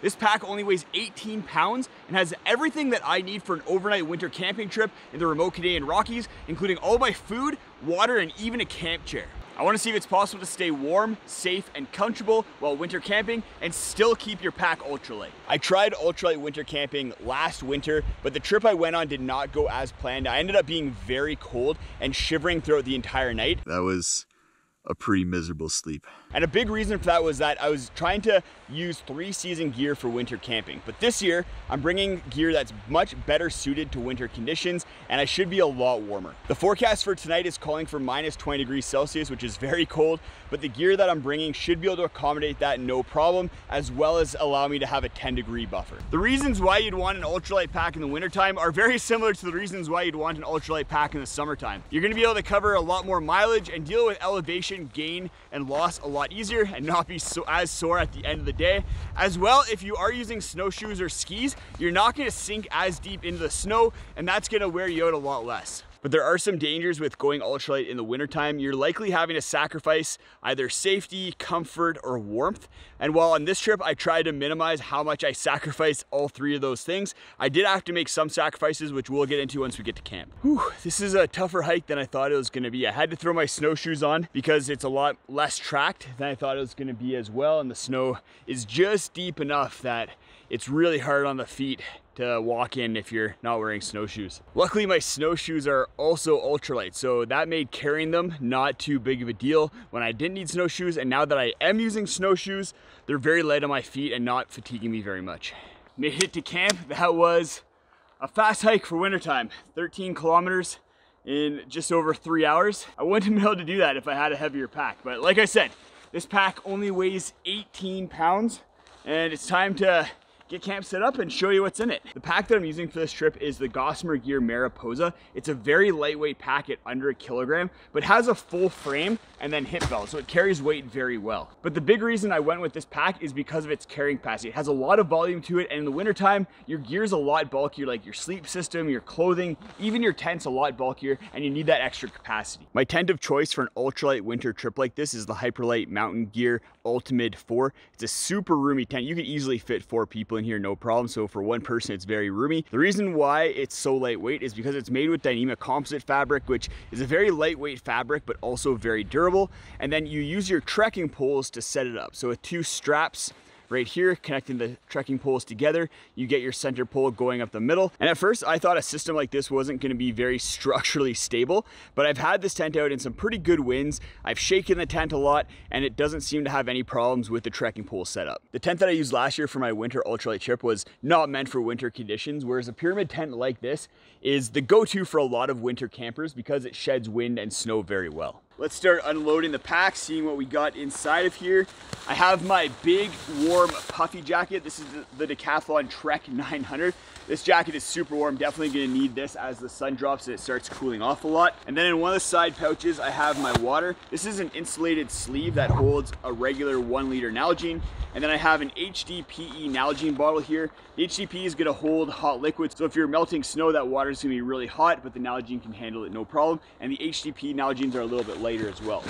This pack only weighs 18 pounds and has everything that I need for an overnight winter camping trip in the remote Canadian Rockies, including all my food, water, and even a camp chair. I want to see if it's possible to stay warm, safe, and comfortable while winter camping and still keep your pack ultralight. I tried ultralight winter camping last winter, but the trip I went on did not go as planned. I ended up being very cold and shivering throughout the entire night. That was a pretty miserable sleep. And a big reason for that was that I was trying to use three-season gear for winter camping. But this year, I'm bringing gear that's much better suited to winter conditions, and I should be a lot warmer. The forecast for tonight is calling for -20°C, which is very cold, but the gear that I'm bringing should be able to accommodate that no problem, as well as allow me to have a 10-degree buffer. The reasons why you'd want an ultralight pack in the wintertime are very similar to the reasons why you'd want an ultralight pack in the summertime. You're gonna be able to cover a lot more mileage and deal with elevation gain and loss a lot easier and not be as sore at the end of the day. As well, if you are using snowshoes or skis, you're not going to sink as deep into the snow, and that's going to wear you out a lot less. But there are some dangers with going ultralight in the wintertime. You're likely having to sacrifice either safety, comfort, or warmth. And while on this trip, I tried to minimize how much I sacrificed all three of those things, I did have to make some sacrifices, which we'll get into once we get to camp. Whew, this is a tougher hike than I thought it was gonna be. I had to throw my snowshoes on because it's a lot less tracked than I thought it was gonna be as well. And the snow is just deep enough that it's really hard on the feet to walk in if you're not wearing snowshoes. Luckily, my snowshoes are also ultralight, so that made carrying them not too big of a deal when I didn't need snowshoes, and now that I am using snowshoes, they're very light on my feet and not fatiguing me very much. Made it to camp. That was a fast hike for wintertime, 13 kilometers in just over 3 hours. I wouldn't have been able to do that if I had a heavier pack, but like I said, this pack only weighs 18 pounds, and it's time to get camp set up and show you what's in it. The pack that I'm using for this trip is the Gossamer Gear Mariposa. It's a very lightweight pack at under 1 kilogram, but has a full frame and then hip belt, so it carries weight very well. But the big reason I went with this pack is because of its carrying capacity. It has a lot of volume to it, and in the wintertime, your gear's a lot bulkier, like your sleep system, your clothing, even your tent's a lot bulkier, and you need that extra capacity. My tent of choice for an ultralight winter trip like this is the Hyperlite Mountain Gear Ultimate 4. It's a super roomy tent. You could easily fit 4 people in here, no problem. So for one person, it's very roomy. The reason why it's so lightweight is because it's made with Dyneema composite fabric, which is a very lightweight fabric, but also very durable. And then you use your trekking poles to set it up. So with 2 straps right here, connecting the trekking poles together, you get your center pole going up the middle. And at first I thought a system like this wasn't gonna be very structurally stable, but I've had this tent out in some pretty good winds. I've shaken the tent a lot, and it doesn't seem to have any problems with the trekking pole setup. The tent that I used last year for my winter ultralight trip was not meant for winter conditions, whereas a pyramid tent like this is the go-to for a lot of winter campers because it sheds wind and snow very well. Let's start unloading the pack, seeing what we got inside of here. I have my big, warm, puffy jacket. This is the Decathlon Trek 900. This jacket is super warm. Definitely gonna need this as the sun drops and it starts cooling off a lot. And then in one of the side pouches, I have my water. This is an insulated sleeve that holds a regular 1 liter Nalgene. And then I have an HDPE Nalgene bottle here. The HDPE is gonna hold hot liquids. So if you're melting snow, that water is gonna be really hot, but the Nalgene can handle it no problem. And the HDPE Nalgenes are a little bit lighter as well.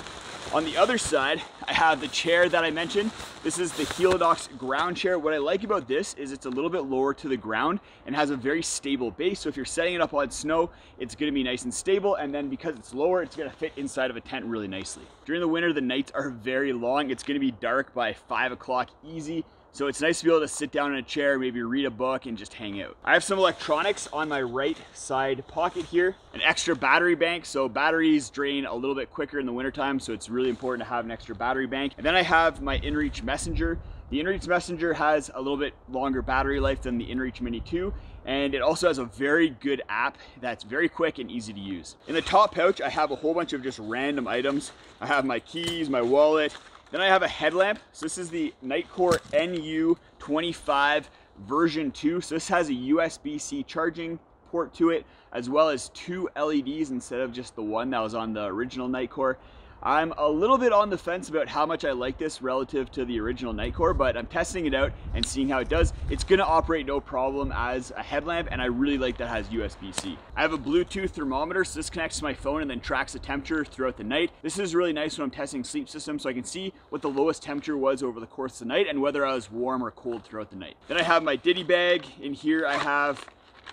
On the other side, I have the chair that I mentioned. This is the Helinox ground chair. What I like about this is it's a little bit lower to the ground and has a very stable base. So if you're setting it up on snow, it's gonna be nice and stable. And then because it's lower, it's gonna fit inside of a tent really nicely. During the winter, the nights are very long. It's gonna be dark by 5 o'clock easy. So it's nice to be able to sit down in a chair, maybe read a book and just hang out. I have some electronics on my right side pocket here, an extra battery bank. So batteries drain a little bit quicker in the wintertime, so it's really important to have an extra battery bank. And then I have my InReach Messenger. The InReach Messenger has a little bit longer battery life than the InReach Mini 2, and it also has a very good app that's very quick and easy to use. In the top pouch, I have a whole bunch of just random items. I have my keys, my wallet. Then I have a headlamp. So this is the Nitecore NU25 version 2. So this has a USB-C charging port to it, as well as 2 LEDs instead of just the one that was on the original Nitecore. I'm a little bit on the fence about how much I like this relative to the original Nitecore, but I'm testing it out and seeing how it does. It's gonna operate no problem as a headlamp, and I really like that it has USB-C. I have a Bluetooth thermometer, so this connects to my phone and then tracks the temperature throughout the night. This is really nice when I'm testing sleep systems, so I can see what the lowest temperature was over the course of the night and whether I was warm or cold throughout the night. Then I have my ditty bag. In here I have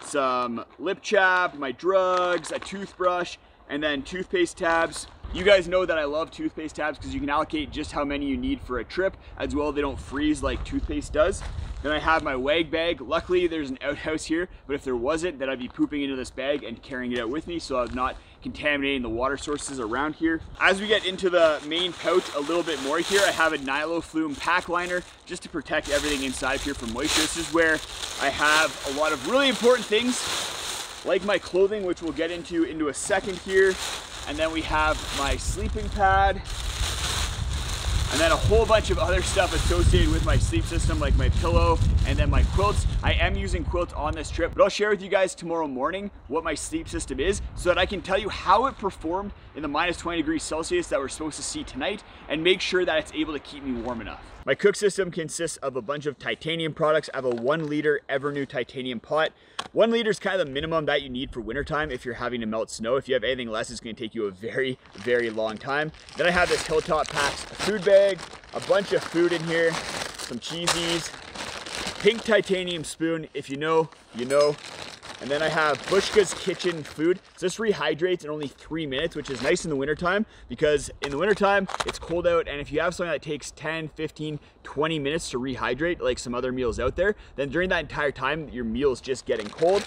some lip chap, my drugs, a toothbrush, and then toothpaste tabs. You guys know that I love toothpaste tabs because you can allocate just how many you need for a trip. As well, they don't freeze like toothpaste does. Then I have my wag bag. Luckily, there's an outhouse here, but if there wasn't, then I'd be pooping into this bag and carrying it out with me, so I'm not contaminating the water sources around here. As we get into the main pouch a little bit more here, I have a Nyloflume pack liner just to protect everything inside here from moisture. This is where I have a lot of really important things like my clothing, which we'll get into a second here. And then we have my sleeping pad, and then a whole bunch of other stuff associated with my sleep system, like my pillow and then my quilts. I am using quilts on this trip, but I'll share with you guys tomorrow morning what my sleep system is so that I can tell you how it performed in the -20°C that we're supposed to see tonight and make sure that it's able to keep me warm enough. My cook system consists of a bunch of titanium products. I have a 1-liter Evernew titanium pot. 1 liter is kind of the minimum that you need for wintertime if you're having to melt snow. If you have anything less, it's going to take you a very, very long time. Then I have this Hilltop Packs food bag, a bunch of food in here, some cheesies, pink titanium spoon. If you know, you know. And then I have Bushka's Kitchen food. So this rehydrates in only 3 minutes, which is nice in the wintertime because in the wintertime, it's cold out. And if you have something that takes 10, 15, 20 minutes to rehydrate, like some other meals out there, then during that entire time, your meal's just getting cold.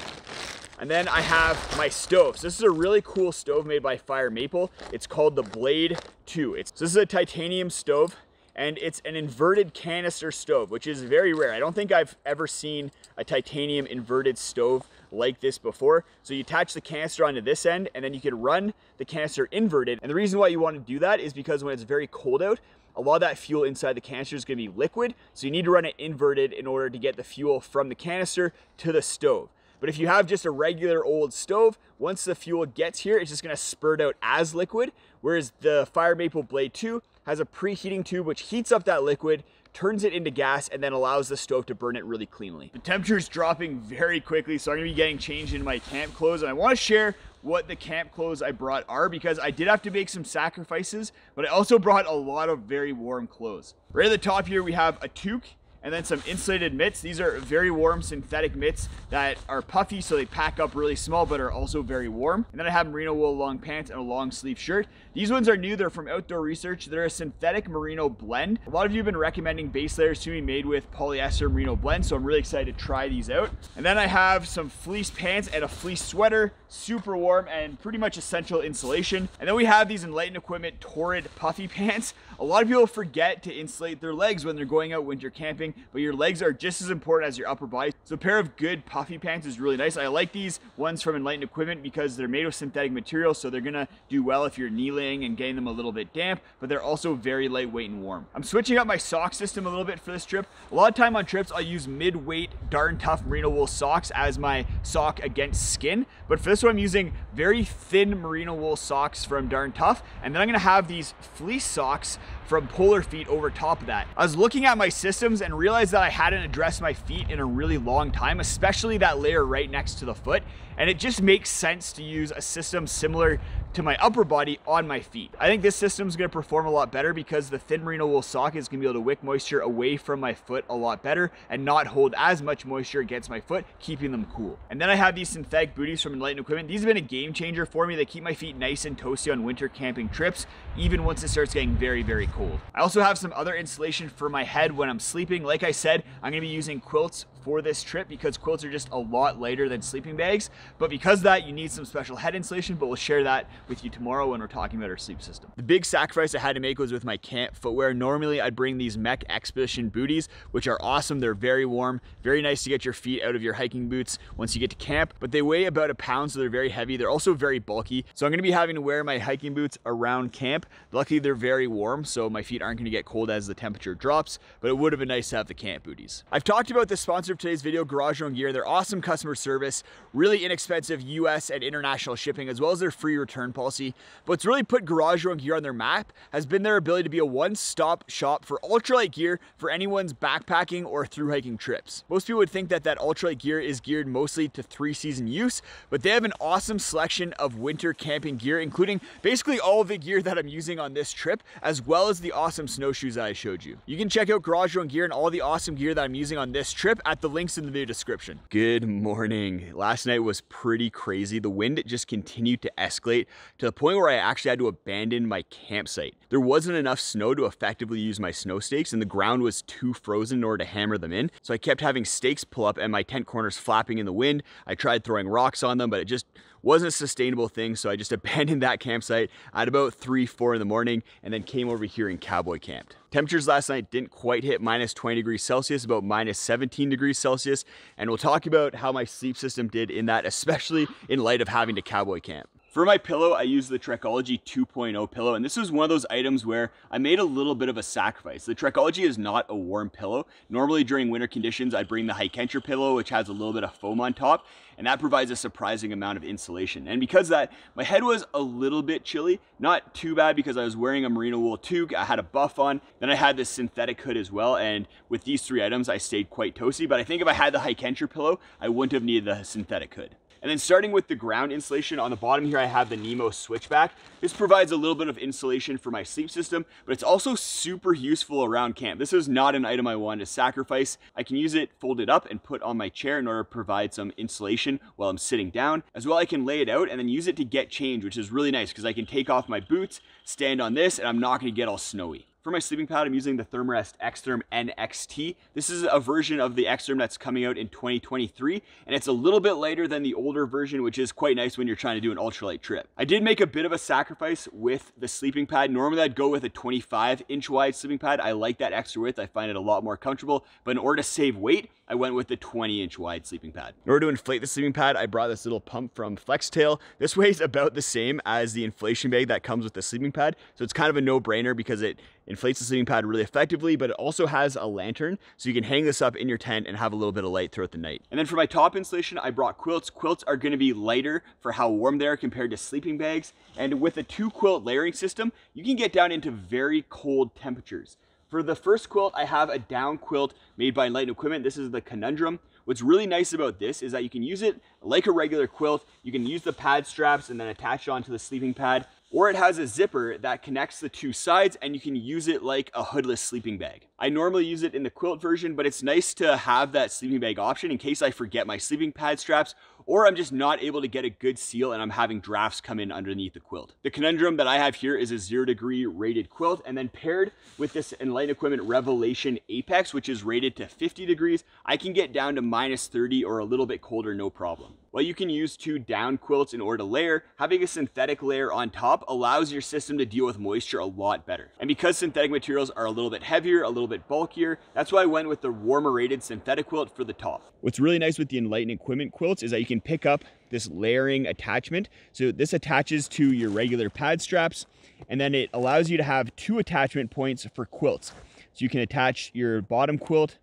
And then I have my stove. So this is a really cool stove made by Fire Maple. It's called the Blade 2. So this is a titanium stove. And it's an inverted canister stove, which is very rare. I don't think I've ever seen a titanium inverted stove like this before. So you attach the canister onto this end, and then you can run the canister inverted. And the reason why you want to do that is because when it's very cold out, a lot of that fuel inside the canister is going to be liquid. So you need to run it inverted in order to get the fuel from the canister to the stove. But if you have just a regular old stove, once the fuel gets here, it's just going to spurt out as liquid. Whereas the Fire Maple Blade 2 has a preheating tube which heats up that liquid, turns it into gas, and then allows the stove to burn it really cleanly. The temperature is dropping very quickly, so I'm going to be getting changed into my camp clothes. And I want to share what the camp clothes I brought are because I did have to make some sacrifices, but I also brought a lot of very warm clothes. Right at the top here, we have a toque, and then some insulated mitts. These are very warm synthetic mitts that are puffy, so they pack up really small, but are also very warm. And then I have merino wool long pants and a long sleeve shirt. These ones are new. They're from Outdoor Research. They're a synthetic merino blend. A lot of you have been recommending base layers to me made with polyester merino blend, so I'm really excited to try these out. And then I have some fleece pants and a fleece sweater, super warm and pretty much essential insulation. And then we have these Enlightened Equipment Torrid puffy pants. A lot of people forget to insulate their legs when they're going out winter camping, but your legs are just as important as your upper body. So a pair of good puffy pants is really nice. I like these ones from Enlightened Equipment because they're made of synthetic material, so they're gonna do well if you're kneeling and getting them a little bit damp, but they're also very lightweight and warm. I'm switching up my sock system a little bit for this trip. A lot of time on trips, I'll use mid-weight Darn Tough merino wool socks as my sock against skin, but for this one, I'm using very thin merino wool socks from Darn Tough, and then I'm gonna have these fleece socks from Polar Feet over top of that. I was looking at my systems and realized that I hadn't addressed my feet in a really long time, especially that layer right next to the foot. And it just makes sense to use a system similar to my upper body on my feet. I think this system is going to perform a lot better because the thin merino wool sock is going to be able to wick moisture away from my foot a lot better and not hold as much moisture against my foot, keeping them cool. And then I have these synthetic booties from Enlightened Equipment. These have been a game changer for me. They keep my feet nice and toasty on winter camping trips, even once it starts getting very, very cold. I also have some other insulation for my head when I'm sleeping. Like I said, I'm going to be using quilts for this trip because quilts are just a lot lighter than sleeping bags. But because of that, you need some special head insulation, but we'll share that with you tomorrow when we're talking about our sleep system. The big sacrifice I had to make was with my camp footwear. Normally I'd bring these MEC Expedition booties, which are awesome. They're very warm, very nice to get your feet out of your hiking boots once you get to camp, but they weigh about a pound, so they're very heavy. They're also very bulky. So I'm gonna be having to wear my hiking boots around camp. Luckily they're very warm, so my feet aren't gonna get cold as the temperature drops, but it would have been nice to have the camp booties. I've talked about the sponsor of today's video, Garage Grown Gear. They're awesome customer service, really inexpensive US and international shipping, as well as their free return return policy, but what's really put Garage Grown Gear on their map has been their ability to be a one-stop shop for ultralight gear for anyone's backpacking or thru-hiking trips. Most people would think that ultralight gear is geared mostly to three-season use, but they have an awesome selection of winter camping gear, including basically all of the gear that I'm using on this trip, as well as the awesome snowshoes that I showed you. You can check out Garage Grown Gear and all the awesome gear that I'm using on this trip at the links in the video description. Good morning. Last night was pretty crazy. The wind just continued to escalate to the point where I actually had to abandon my campsite. There wasn't enough snow to effectively use my snow stakes, and the ground was too frozen in order to hammer them in. So I kept having stakes pull up and my tent corners flapping in the wind. I tried throwing rocks on them, but it just wasn't a sustainable thing, so I just abandoned that campsite at about 3-4 in the morning and then came over here and cowboy camped. Temperatures last night didn't quite hit minus 20 degrees Celsius, about minus 17 degrees Celsius, and we'll talk about how my sleep system did in that, especially in light of having to cowboy camp. For my pillow, I used the Trekology 2.0 pillow, and this was one of those items where I made a little bit of a sacrifice. The Trekology is not a warm pillow. Normally during winter conditions, I'd bring the Hikenture pillow, which has a little bit of foam on top, and that provides a surprising amount of insulation. And because of that, my head was a little bit chilly, not too bad because I was wearing a merino wool toque, I had a buff on, then I had this synthetic hood as well, and with these three items, I stayed quite toasty, but I think if I had the Hikenture pillow, I wouldn't have needed the synthetic hood. And then starting with the ground insulation, on the bottom here I have the Nemo Switchback. This provides a little bit of insulation for my sleep system, but it's also super useful around camp. This is not an item I wanted to sacrifice. I can use it folded up and put on my chair in order to provide some insulation while I'm sitting down. As well, I can lay it out and then use it to get change, which is really nice because I can take off my boots, stand on this, and I'm not going to get all snowy. For my sleeping pad, I'm using the Therm-a-Rest Xtherm NXT. This is a version of the Xtherm that's coming out in 2023, and it's a little bit lighter than the older version, which is quite nice when you're trying to do an ultralight trip. I did make a bit of a sacrifice with the sleeping pad. Normally, I'd go with a 25-inch wide sleeping pad. I like that extra width. I find it a lot more comfortable, but in order to save weight, I went with the 20-inch wide sleeping pad. In order to inflate the sleeping pad, I brought this little pump from Flextail. This weighs about the same as the inflation bag that comes with the sleeping pad, so it's kind of a no-brainer because it inflates the sleeping pad really effectively, but it also has a lantern, so you can hang this up in your tent and have a little bit of light throughout the night. And then for my top insulation, I brought quilts. Quilts are going to be lighter for how warm they are compared to sleeping bags, and with a 2-quilt layering system, you can get down into very cold temperatures. For the first quilt, I have a down quilt made by Enlightened Equipment. This is the Conundrum. What's really nice about this is that you can use it like a regular quilt. You can use the pad straps and then attach it onto the sleeping pad, or it has a zipper that connects the two sides and you can use it like a hoodless sleeping bag. I normally use it in the quilt version, but it's nice to have that sleeping bag option in case I forget my sleeping pad straps or I'm just not able to get a good seal and I'm having drafts come in underneath the quilt. The Conundrum that I have here is a 0-degree rated quilt, and then paired with this Enlightened Equipment Revelation Apex, which is rated to 50 degrees, I can get down to minus 30 or a little bit colder, no problem. While you can use two down quilts in order to layer, having a synthetic layer on top allows your system to deal with moisture a lot better. And because synthetic materials are a little bit heavier, a little bit bulkier, that's why I went with the warmer rated synthetic quilt for the top. What's really nice with the Enlightened Equipment quilts is that you can pick up this layering attachment. So this attaches to your regular pad straps, and then it allows you to have two attachment points for quilts. So you can attach your bottom quilt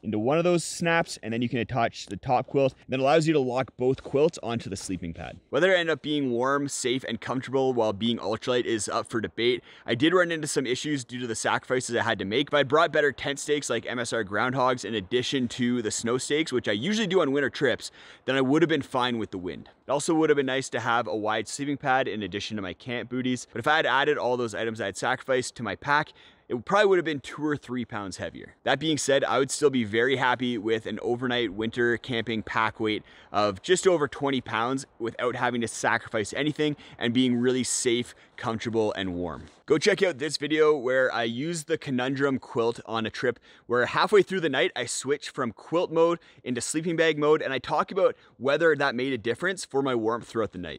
into one of those snaps, and then you can attach the top quilt. That allows you to lock both quilts onto the sleeping pad. Whether it ends up being warm, safe, and comfortable while being ultralight is up for debate. I did run into some issues due to the sacrifices I had to make, but I brought better tent stakes like MSR Groundhogs in addition to the snow stakes, which I usually do on winter trips, then I would have been fine with the wind. It also would have been nice to have a wide sleeping pad in addition to my camp booties, but if I had added all those items I had sacrificed to my pack, it probably would have been 2 or 3 pounds heavier. That being said, I would still be very happy with an overnight winter camping pack weight of just over 20 pounds without having to sacrifice anything and being really safe, comfortable, and warm. Go check out this video where I used the Conundrum quilt on a trip where halfway through the night, I switched from quilt mode into sleeping bag mode, and I talk about whether that made a difference for my warmth throughout the night.